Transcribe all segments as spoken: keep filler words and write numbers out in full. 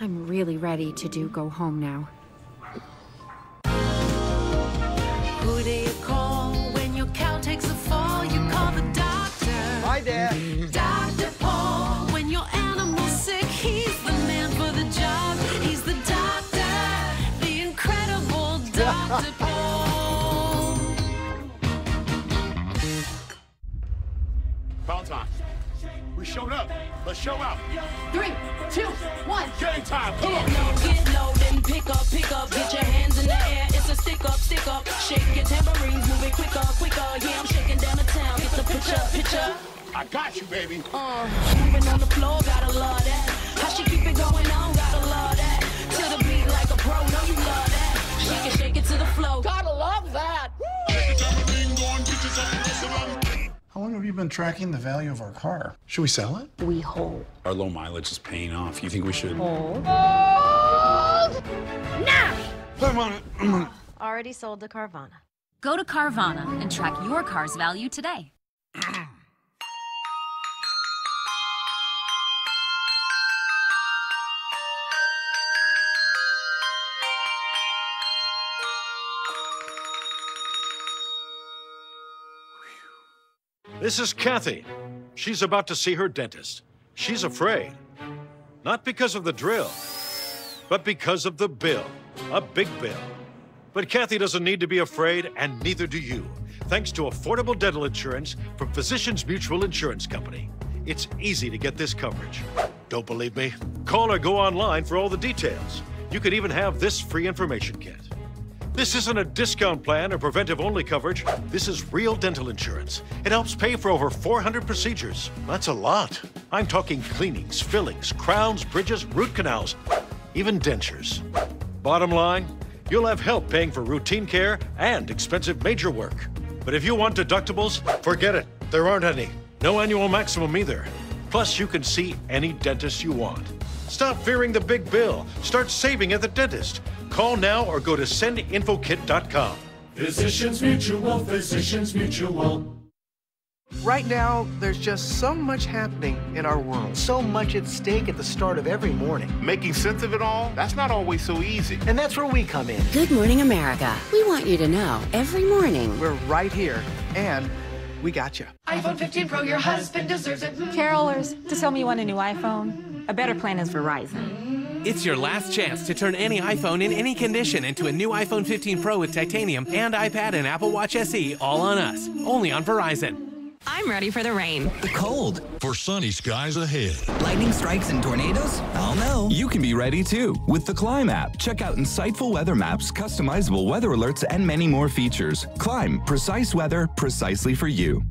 I'm really ready to do go home now. Who do you call when your cow takes a fall? You call the doctor. Hi, Dad. Doctor Paul. When your animal's sick, he's the man for the job. He's the doctor, the incredible Doctor Paul. About time. We showed up. Let's show up. Three, two, one. Game time. Come on. Get low, get low, then pick up, pick up. Get your hands in the air. It's a stick up, stick up. Shake your tambourines, move it quicker, quicker. Yeah, I'm shaking down the town. Get the picture, picture. I got you, baby. Uh, moving on the floor, gotta love that. How she keep it going on, gotta love that. To the beat like a pro, no, you love that. She can shake it to the flow. Gotta love that. How long have you been tracking the value of our car? Should we sell it? We hold. Our low mileage is paying off. You think we should? Hold. Hold! Now! I'm on it. I'm on it. Already sold to Carvana. Go to Carvana and track your car's value today. This is Kathy. She's about to see her dentist. She's afraid. Not because of the drill, but because of the bill. A big bill. But Kathy doesn't need to be afraid, and neither do you. Thanks to affordable dental insurance from Physicians Mutual Insurance Company. It's easy to get this coverage. Don't believe me? Call or go online for all the details. You could even have this free information kit. This isn't a discount plan or preventive-only coverage. This is real dental insurance. It helps pay for over four hundred procedures. That's a lot. I'm talking cleanings, fillings, crowns, bridges, root canals, even dentures. Bottom line, you'll have help paying for routine care and expensive major work. But if you want deductibles, forget it. There aren't any. No annual maximum either. Plus, you can see any dentist you want. Stop fearing the big bill. Start saving at the dentist. Call now or go to Send Info Kit dot com. Physicians Mutual, Physicians Mutual. Right now, there's just so much happening in our world. So much at stake at the start of every morning. Making sense of it all, that's not always so easy. And that's where we come in. Good Morning America. We want you to know, every morning, we're right here, and we got you. iPhone fifteen Pro, your husband deserves it. Carolers, to tell me you want a new iPhone, a better plan is Verizon. It's your last chance to turn any iPhone in any condition into a new iPhone fifteen Pro with titanium and iPad and Apple Watch S E all on us. Only on Verizon. I'm ready for the rain. The cold. For sunny skies ahead. Lightning strikes and tornadoes? I'll know. You can be ready too with the Clime app. Check out insightful weather maps, customizable weather alerts, and many more features. Clime. Precise weather, precisely for you.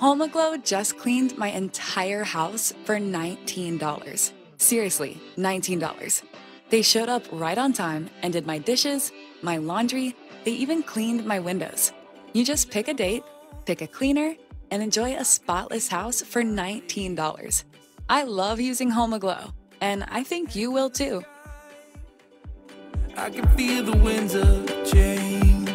HomeAglow just cleaned my entire house for nineteen dollars. Seriously, nineteen dollars. They showed up right on time and did my dishes, my laundry, they even cleaned my windows. You just pick a date, pick a cleaner, and enjoy a spotless house for nineteen dollars. I love using HomeAglow, and I think you will too. I can feel the winds of change.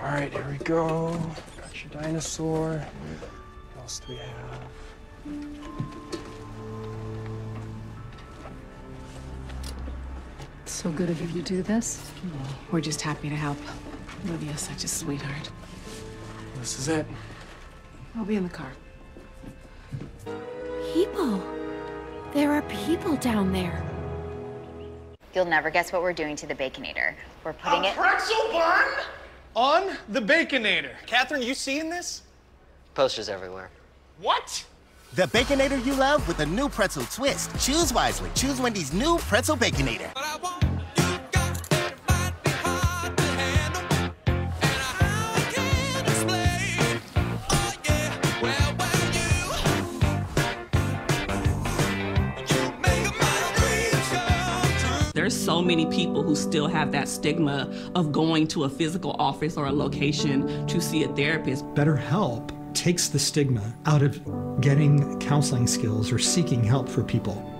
All right, here we go. Got your dinosaur. What else do we have? It's so good of you to do this. We're just happy to help. Lydia's such a sweetheart. This is it. I'll be in the car. People. There are people down there. You'll never guess what we're doing to the Baconator. We're putting a it- pretzel bun? On the Baconator. Catherine, you seeing this? Posters everywhere. What? The Baconator you love with a new pretzel twist. Choose wisely. Choose Wendy's new pretzel Baconator. But I won't. You got that mighty hard to handle. And I can't explain. Oh, yeah. Well, well, you. You make my dreams come true. There's so many people who still have that stigma of going to a physical office or a location to see a therapist. BetterHelp takes the stigma out of getting counseling skills or seeking help for people.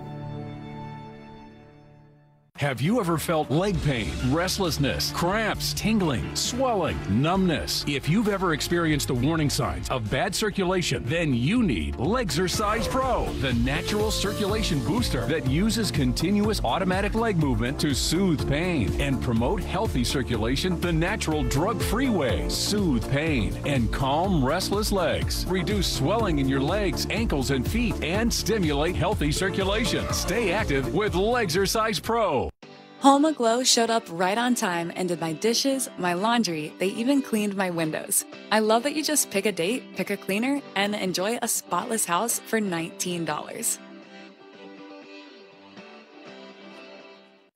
Have you ever felt leg pain, restlessness, cramps, tingling, swelling, numbness? If you've ever experienced the warning signs of bad circulation, then you need Legsercise Pro, the natural circulation booster that uses continuous automatic leg movement to soothe pain and promote healthy circulation the natural drug-free way. Soothe pain and calm restless legs. Reduce swelling in your legs, ankles, and feet and stimulate healthy circulation. Stay active with Legsercise Pro. HomeAglow showed up right on time and did my dishes, my laundry, they even cleaned my windows. I love that you just pick a date, pick a cleaner, and enjoy a spotless house for nineteen dollars.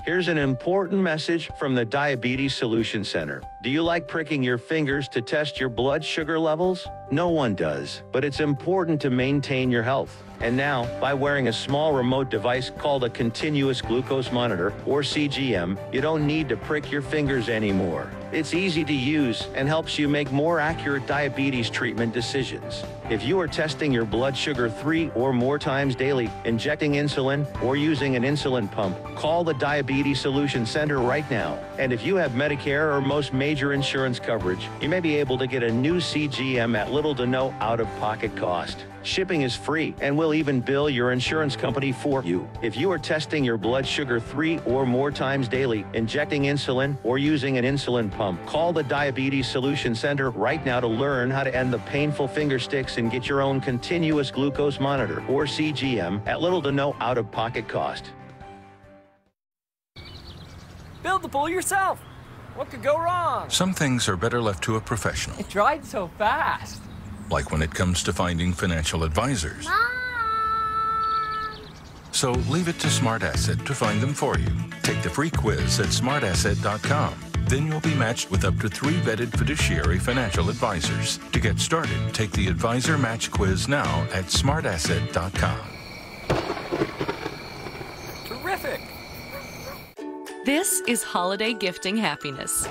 Here's an important message from the Diabetes Solution Center. Do you like pricking your fingers to test your blood sugar levels? No one does, but it's important to maintain your health. And now, by wearing a small remote device called a continuous glucose monitor, or C G M, you don't need to prick your fingers anymore. It's easy to use and helps you make more accurate diabetes treatment decisions. If you are testing your blood sugar three or more times daily, injecting insulin, or using an insulin pump, call the Diabetes Solution Center right now. And if you have Medicare or most major insurance coverage, you may be able to get a new C G M at little to no out-of-pocket cost. Shipping is free, and we'll even bill your insurance company for you. If you are testing your blood sugar three or more times daily, injecting insulin, or using an insulin pump, call the Diabetes Solution Center right now to learn how to end the painful finger sticks and get your own continuous glucose monitor, or C G M, at little to no out-of-pocket cost. Build the pool yourself. What could go wrong? Some things are better left to a professional. It dried so fast. Like when it comes to finding financial advisors. Mom. So leave it to SmartAsset to find them for you. Take the free quiz at smart asset dot com. Then you'll be matched with up to three vetted fiduciary financial advisors. To get started, take the Advisor Match Quiz now at smart asset dot com. Terrific! This is holiday gifting happiness.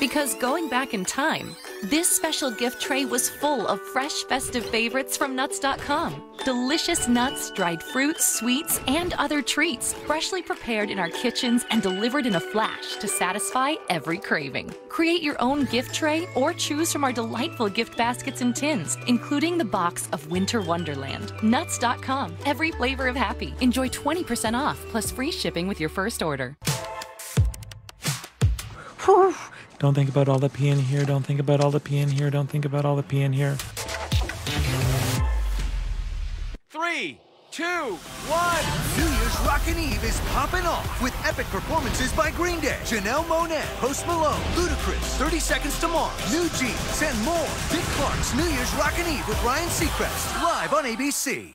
Because going back in time, this special gift tray was full of fresh festive favorites from nuts dot com. Delicious nuts, dried fruits, sweets, and other treats, freshly prepared in our kitchens and delivered in a flash to satisfy every craving. Create your own gift tray or choose from our delightful gift baskets and tins, including the box of Winter Wonderland. nuts dot com, every flavor of happy. Enjoy twenty percent off, plus free shipping with your first order. Whew. Don't think about all the pee in here. Don't think about all the pee in here. Don't think about all the pee in here. Three, two, one. New Year's Rockin' Eve is popping off with epic performances by Green Day, Janelle Monáe, Post Malone, Ludacris, thirty Seconds to Mars, New Jeans, and more. Dick Clark's New Year's Rockin' Eve with Ryan Seacrest, live on A B C.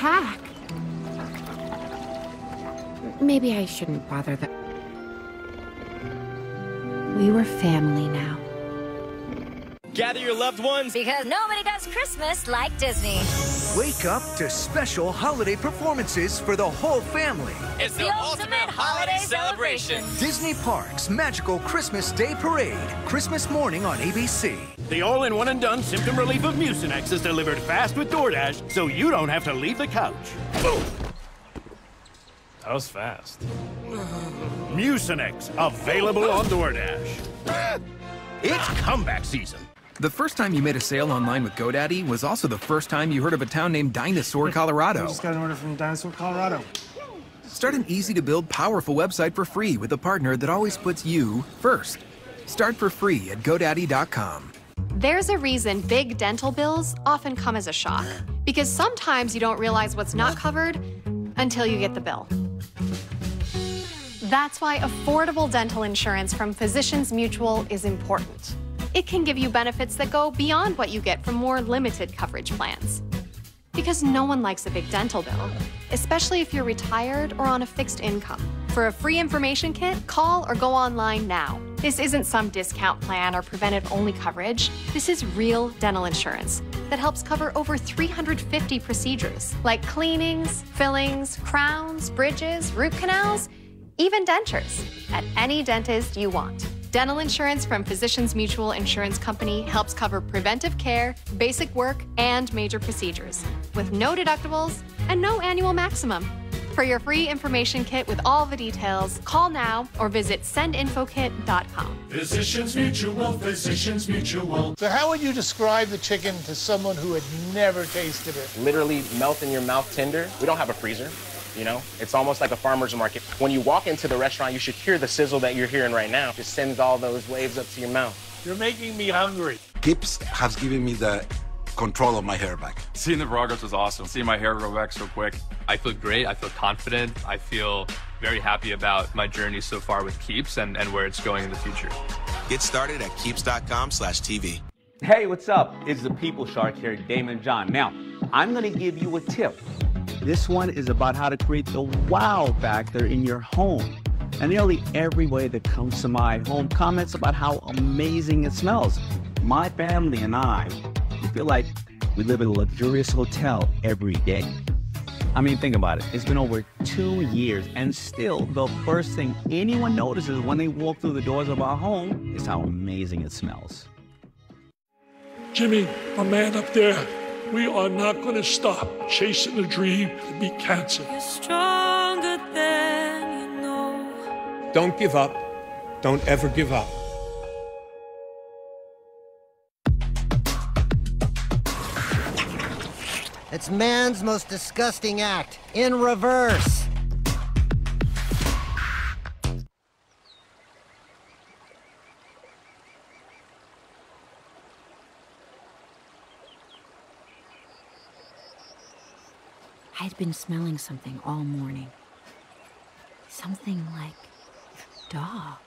Pack. Maybe I shouldn't bother them. We were family now. Gather your loved ones. Because nobody does Christmas like Disney. Wake up to special holiday performances for the whole family. It's the, the ultimate, ultimate holiday, holiday celebration. celebration. Disney Parks Magical Christmas Day Parade. Christmas morning on A B C. The all-in one-and-done symptom relief of Mucinex is delivered fast with DoorDash, so you don't have to leave the couch. Boom! That was fast. Mucinex, available on DoorDash. It's comeback season. The first time you made a sale online with GoDaddy was also the first time you heard of a town named Dinosaur, Colorado. I just got an order from Dinosaur, Colorado. Start an easy-to-build, powerful website for free with a partner that always puts you first. Start for free at go daddy dot com. There's a reason big dental bills often come as a shock, because sometimes you don't realize what's not covered until you get the bill. That's why affordable dental insurance from Physicians Mutual is important. It can give you benefits that go beyond what you get from more limited coverage plans. Because no one likes a big dental bill, especially if you're retired or on a fixed income. For a free information kit, call or go online now. This isn't some discount plan or preventive-only coverage. This is real dental insurance. that helps cover over three hundred fifty procedures, like cleanings, fillings, crowns, bridges, root canals, even dentures, at any dentist you want. Dental insurance from Physicians Mutual Insurance Company helps cover preventive care, basic work, and major procedures, with no deductibles and no annual maximum. For your free information kit with all the details, call now or visit send info kit dot com. Physicians Mutual, Physicians Mutual. So how would you describe the chicken to someone who had never tasted it? Literally melt in your mouth tender. We don't have a freezer, you know? It's almost like a farmer's market. When you walk into the restaurant, you should hear the sizzle that you're hearing right now. Just sends all those waves up to your mouth. You're making me hungry. Keeps has given me the control of my hair back. Seeing the progress was awesome. Seeing my hair grow back so quick. I feel great, I feel confident. I feel very happy about my journey so far with Keeps and, and where it's going in the future. Get started at keeps dot com slash T V. Hey, what's up? It's the People Shark here, Damon John. Now, I'm gonna give you a tip. This one is about how to create the wow factor in your home. And nearly every way that comes to my home comments about how amazing it smells. My family and I, we feel like we live in a luxurious hotel every day. I mean, think about it. It's been over two years, and still the first thing anyone notices when they walk through the doors of our home is how amazing it smells. Jimmy, the man up there, we are not going to stop chasing the dream to beat cancer. You're stronger than you know. Don't give up. Don't ever give up. It's man's most disgusting act, in reverse. I'd been smelling something all morning. Something like dog.